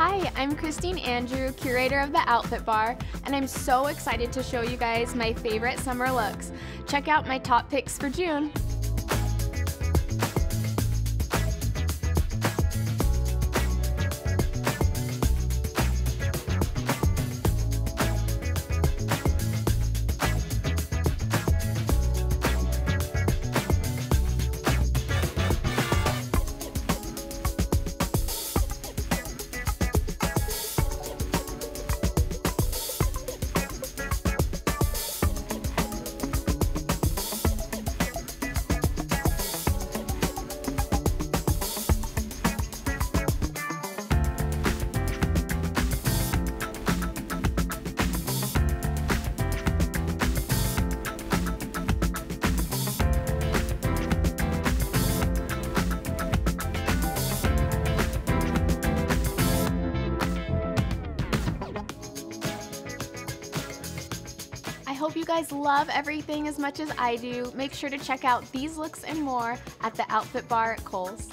Hi, I'm Christine Andrew, curator of The Outfit Bar, and I'm so excited to show you guys my favorite summer looks. Check out my top picks for June. I hope you guys love everything as much as I do. Make sure to check out these looks and more at the Outfit Bar at Kohl's.